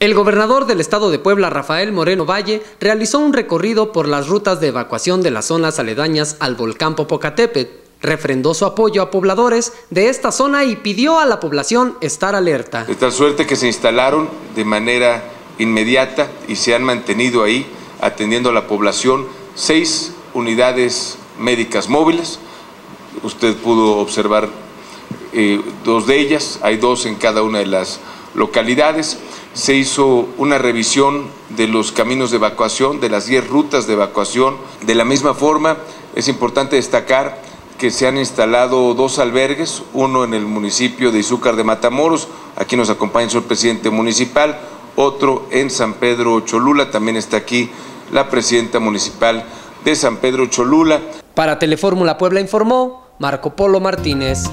El gobernador del estado de Puebla, Rafael Moreno Valle, realizó un recorrido por las rutas de evacuación de las zonas aledañas al volcán Popocatépetl, refrendó su apoyo a pobladores de esta zona y pidió a la población estar alerta. De tal suerte que se instalaron de manera inmediata y se han mantenido ahí, atendiendo a la población, 6 unidades médicas móviles. Usted pudo observar 2 de ellas, hay 2 en cada una de las localidades. Se hizo una revisión de los caminos de evacuación, de las 10 rutas de evacuación. De la misma forma, es importante destacar que se han instalado 2 albergues, uno en el municipio de Izúcar de Matamoros, aquí nos acompaña el señor presidente municipal, otro en San Pedro Cholula, también está aquí la presidenta municipal de San Pedro Cholula. Para Telefórmula Puebla informó Marco Polo Martínez.